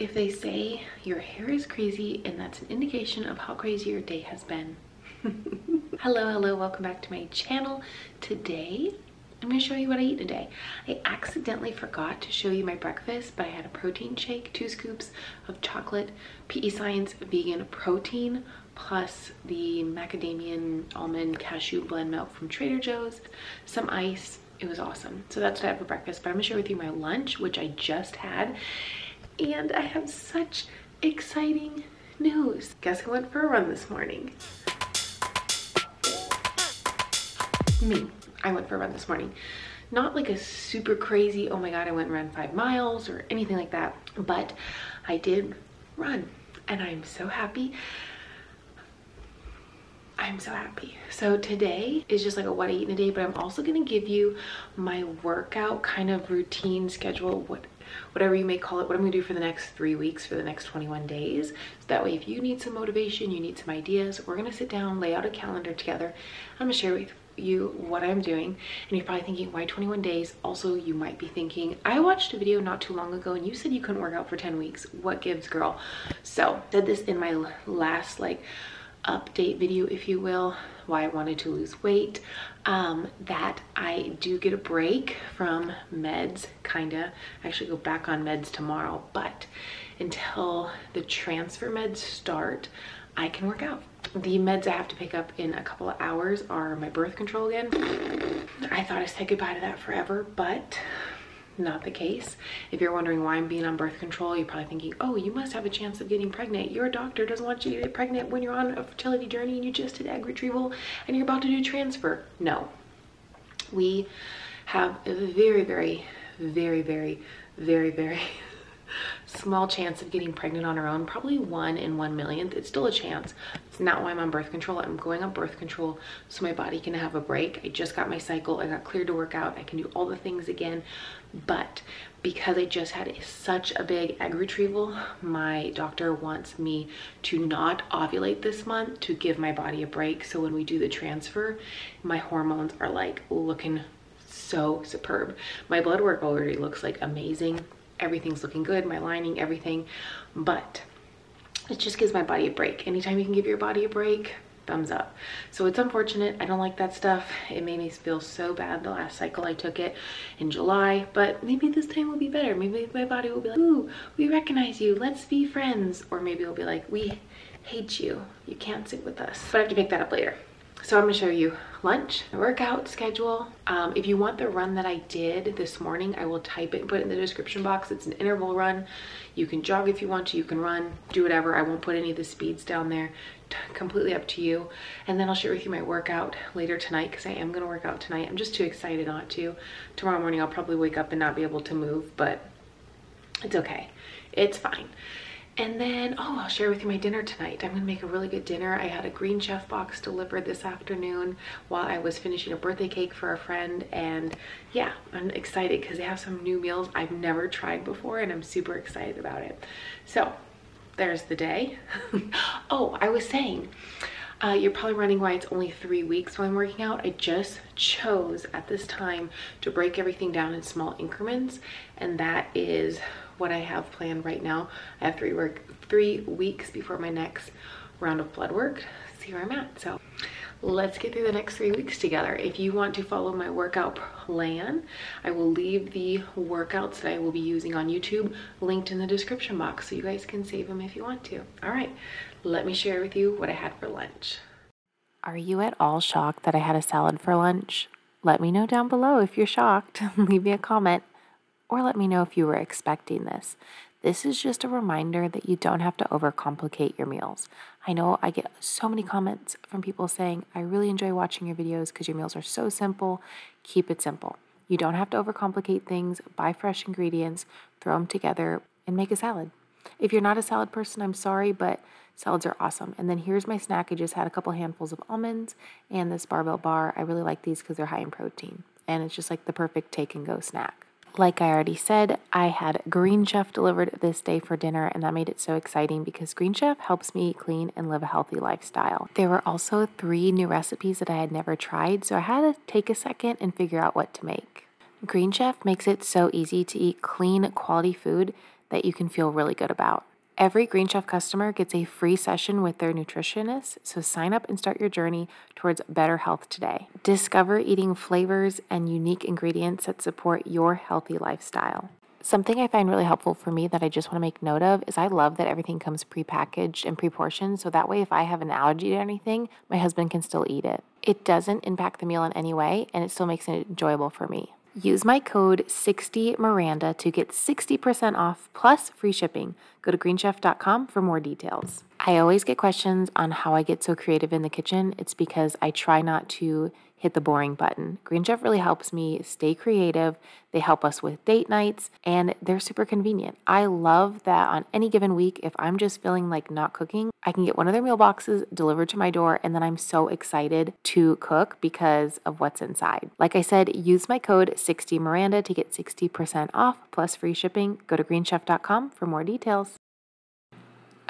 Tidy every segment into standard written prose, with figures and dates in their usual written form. If they say your hair is crazy and that's an indication of how crazy your day has been. Hello, welcome back to my channel. Today I'm going to show you what I eat today. I accidentally forgot to show you my breakfast, but I had a protein shake, 2 scoops of chocolate, PE Science vegan protein, plus the macadamia almond cashew blend milk from Trader Joe's, some ice. It was awesome. So that's what I have for breakfast, but I'm going to share with you my lunch, which I just had. And I have such exciting news. Guess who went for a run this morning? Me. I went for a run this morning. Not like a super crazy, oh my god, I went and ran 5 miles or anything like that, but I did run and I'm so happy. I'm so happy. So today is just like a what I eat in a day, but I'm also gonna give you my workout kind of routine schedule, whatever you may call it, what I'm gonna do for the next 3 weeks, for the next 21 days. So that way if you need some motivation, you need some ideas, we're gonna sit down, lay out a calendar together, and I'm gonna share with you what I'm doing. And you're probably thinking, why 21 days? Also, you might be thinking, I watched a video not too long ago and you said you couldn't work out for 10 weeks. What gives, girl? So I did this in my last like update video, if you will, why I wanted to lose weight, that I do get a break from meds, kinda. I actually go back on meds tomorrow, but until the transfer meds start, I can work out. The meds I have to pick up in a couple of hours are my birth control again. I thought I said goodbye to that forever, but not the case. If you're wondering why I'm being on birth control, you're probably thinking, oh, you must have a chance of getting pregnant. Your doctor doesn't want you to get pregnant when you're on a fertility journey and you just did egg retrieval and you're about to do transfer. No. We have a very, very small chance of getting pregnant on our own, probably 1 in 1,000,000. It's still a chance. It's not why I'm on birth control. I'm going on birth control so my body can have a break. I just got my cycle. I got cleared to work out. I can do all the things again, but because I just had such a big egg retrieval, my doctor wants me to not ovulate this month to give my body a break. So when we do the transfer, my hormones are like looking so superb. My blood work already looks like amazing. Everything's looking good, my lining, everything, but it just gives my body a break. Anytime you can give your body a break, thumbs up. So it's unfortunate. I don't like that stuff. It made me feel so bad the last cycle I took it in July, but maybe this time will be better. Maybe my body will be like, ooh, we recognize you. Let's be friends. Or maybe it'll be like, we hate you. You can't sit with us. But I have to pick that up later. So I'm gonna show you lunch, my workout schedule. If you want the run that I did this morning, I will type it and put it in the description box. It's an interval run. You can jog if you want to, you can run, do whatever. I won't put any of the speeds down there, completely up to you. And then I'll share with you my workout later tonight, because I am gonna work out tonight. I'm just too excited not to. Tomorrow morning I'll probably wake up and not be able to move, but it's okay, it's fine. And then, oh, I'll share with you my dinner tonight. I'm gonna make a really good dinner. I had a Green Chef box delivered this afternoon while I was finishing a birthday cake for a friend. And yeah, I'm excited because they have some new meals I've never tried before and I'm super excited about it. So there's the day. Oh, I was saying, you're probably wondering why it's only 3 weeks while I'm working out. I just chose at this time to break everything down in small increments, and that is what I have planned right now. I have 3 weeks before my next round of blood work. See where I'm at. So let's get through the next 3 weeks together. If you want to follow my workout plan, I will leave the workouts that I will be using on YouTube linked in the description box so you guys can save them if you want to. All right, let me share with you what I had for lunch. Are you at all shocked that I had a salad for lunch? Let me know down below if you're shocked. Leave me a comment. Or let me know if you were expecting this. This is just a reminder that you don't have to overcomplicate your meals. I know I get so many comments from people saying, I really enjoy watching your videos because your meals are so simple. Keep it simple. You don't have to overcomplicate things. Buy fresh ingredients, throw them together, and make a salad. If you're not a salad person, I'm sorry, but salads are awesome. And then here's my snack. I just had a couple handfuls of almonds and this barbell bar. I really like these because they're high in protein. And it's just like the perfect take-and-go snack. Like I already said, I had Green Chef delivered this day for dinner, and that made it so exciting because Green Chef helps me eat clean and live a healthy lifestyle. There were also 3 new recipes that I had never tried, so I had to take a second and figure out what to make. Green Chef makes it so easy to eat clean, quality food that you can feel really good about. Every Green Chef customer gets a free session with their nutritionist, so sign up and start your journey towards better health today. Discover eating flavors and unique ingredients that support your healthy lifestyle. Something I find really helpful for me that I just want to make note of is I love that everything comes prepackaged and pre-portioned, so that way if I have an allergy to anything, my husband can still eat it. It doesn't impact the meal in any way, and it still makes it enjoyable for me. Use my code 60Miranda to get 60% off plus free shipping. Go to greenchef.com for more details. I always get questions on how I get so creative in the kitchen. It's because I try not to hit the boring button. Green Chef really helps me stay creative. They help us with date nights, and they're super convenient. I love that on any given week, if I'm just feeling like not cooking, I can get one of their meal boxes delivered to my door, and then I'm so excited to cook because of what's inside. Like I said, use my code 60Miranda to get 60% off plus free shipping. Go to greenchef.com for more details.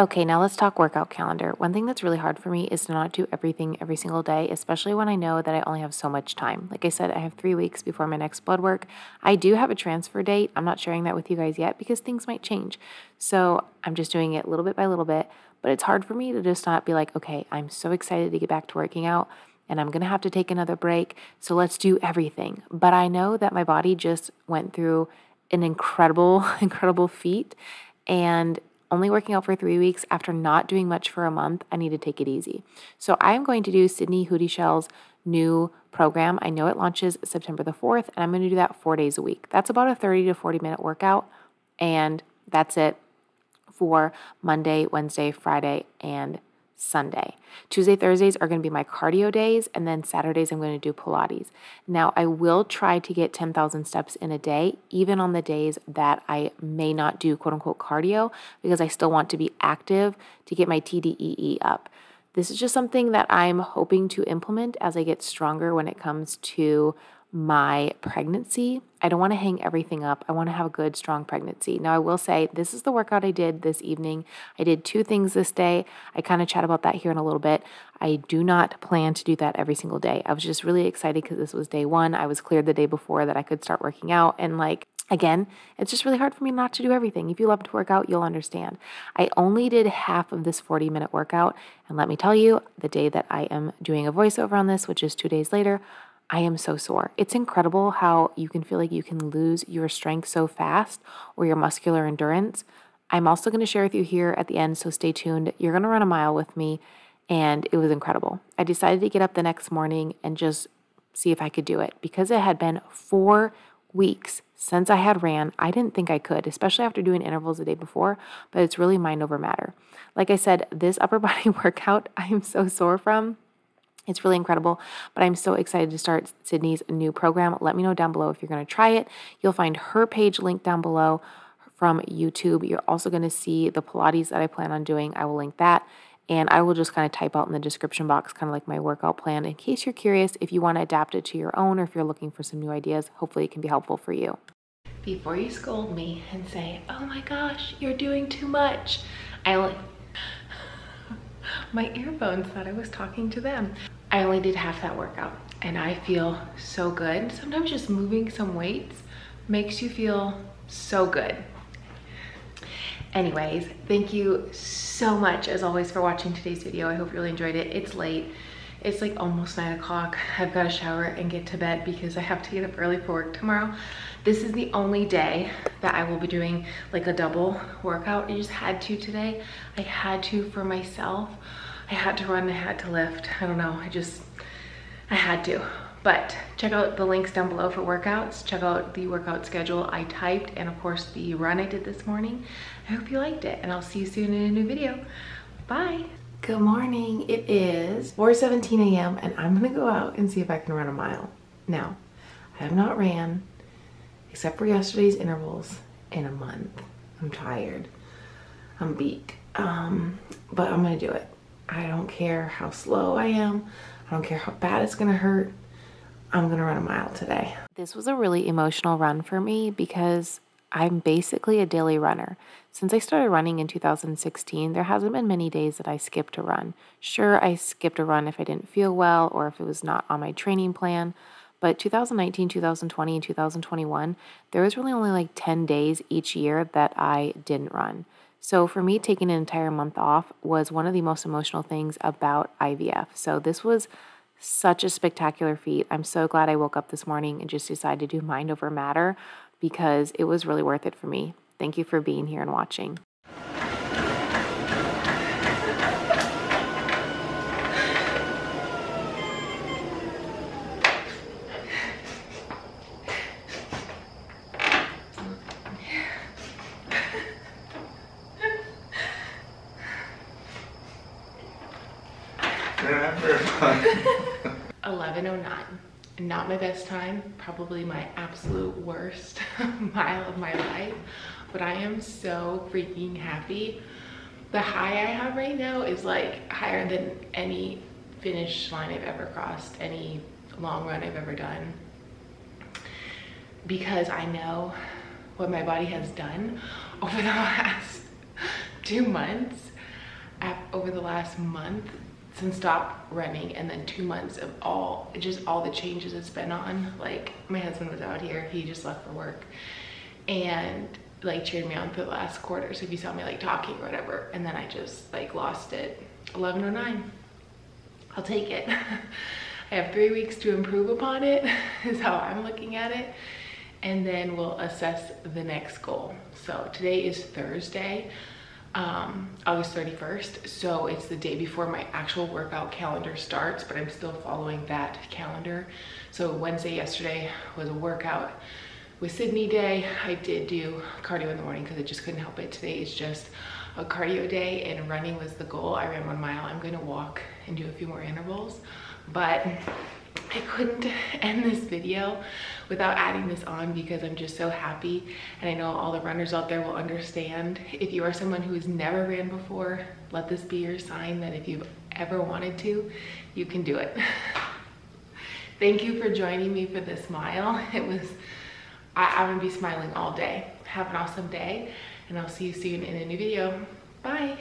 Okay, now let's talk workout calendar. One thing that's really hard for me is to not do everything every single day, especially when I know that I only have so much time. Like I said, I have 3 weeks before my next blood work. I do have a transfer date. I'm not sharing that with you guys yet because things might change. So I'm just doing it little bit by little bit, but it's hard for me to just not be like, okay, I'm so excited to get back to working out and I'm gonna have to take another break, so let's do everything. But I know that my body just went through an incredible feat, and only working out for 3 weeks after not doing much for a month, I need to take it easy. So I'm going to do Sydney Houdyshell's new program. I know it launches September the 4th, and I'm going to do that 4 days a week. That's about a 30 to 40-minute workout, and that's it for Monday, Wednesday, Friday, and Sunday. Tuesday, Thursdays are going to be my cardio days, and then Saturdays I'm going to do Pilates. Now, I will try to get 10,000 steps in a day, even on the days that I may not do quote-unquote cardio, because I still want to be active to get my TDEE up. This is just something that I'm hoping to implement as I get stronger when it comes to my pregnancy. I don't want to hang everything up. I want to have a good, strong pregnancy. Now, I will say this is the workout I did this evening. I did 2 things this day. I kind of chat about that here in a little bit. I do not plan to do that every single day. I was just really excited because this was day 1. I was cleared the day before that I could start working out, and like, again, it's just really hard for me not to do everything. If you love to work out, you'll understand. I only did half of this 40-minute workout, and let me tell you, the day that I am doing a voiceover on this, which is 2 days later, I am so sore. It's incredible how you can feel like you can lose your strength so fast or your muscular endurance. I'm also going to share with you here at the end, so stay tuned. You're going to run a mile with me, and it was incredible. I decided to get up the next morning and just see if I could do it because it had been 4 weeks since I had ran. I didn't think I could, especially after doing intervals the day before, but it's really mind over matter. Like I said, this upper body workout I am so sore from. It's really incredible, but I'm so excited to start Sydney's new program. Let me know down below if you're going to try it. You'll find her page linked down below from YouTube. You're also going to see the Pilates that I plan on doing. I will link that, and I will just kind of type out in the description box kind of like my workout plan in case you're curious if you want to adapt it to your own or if you're looking for some new ideas. Hopefully it can be helpful for you. Before you scold me and say, oh my gosh, you're doing too much, my earphones thought I was talking to them. I only did half that workout and I feel so good. Sometimes just moving some weights makes you feel so good. Anyways, thank you so much as always for watching today's video. I hope you really enjoyed it. It's late. It's like almost 9 o'clock. I've got to shower and get to bed because I have to get up early for work tomorrow. This is the only day that I will be doing like a double workout. I just had to today. I had to for myself. I had to run, I had to lift. I don't know, I had to. But check out the links down below for workouts. Check out the workout schedule I typed and of course the run I did this morning. I hope you liked it and I'll see you soon in a new video. Bye. Good morning, it is 4:17 a.m. and I'm gonna go out and see if I can run a mile. Now, I have not ran, except for yesterday's intervals, in a month. I'm tired, I'm beat, but I'm gonna do it. I don't care how slow I am, I don't care how bad it's gonna hurt, I'm gonna run a mile today. This was a really emotional run for me because I'm basically a daily runner. Since I started running in 2016, there hasn't been many days that I skipped a run. Sure, I skipped a run if I didn't feel well or if it was not on my training plan, But 2019, 2020, and 2021, there was really only like 10 days each year that I didn't run. So for me, taking an entire month off was one of the most emotional things about IVF. So this was such a spectacular feat. I'm so glad I woke up this morning and just decided to do mind over matter because it was really worth it for me. Thank you for being here and watching. Not my best time, probably my absolute worst mile of my life, but I am so freaking happy. The high I have right now is like higher than any finish line I've ever crossed, any long run I've ever done, because I know what my body has done over the last 2 months, over the last month since stop running, and then 2 months of all the changes it's been on. Like, my husband was out here, he just left for work and like cheered me on for the last quarter, so if you saw me like talking or whatever, and then I just like lost it. 11:09, I'll take it. I have 3 weeks to improve upon it is how I'm looking at it, and then we'll assess the next goal. So today is Thursday, August 31st, so it's the day before my actual workout calendar starts, but I'm still following that calendar. So Wednesday, yesterday was a workout with Sydney day. I did do cardio in the morning because I just couldn't help it. Today is just a cardio day, and running was the goal. I ran 1 mile. I'm going to walk and do a few more intervals, but I couldn't end this video without adding this on because I'm just so happy, and I know all the runners out there will understand. If you are someone who has never ran before, let this be your sign that if you've ever wanted to, you can do it. Thank you for joining me for this mile. It was, I'm gonna be smiling all day. Have an awesome day, and I'll see you soon in a new video. Bye.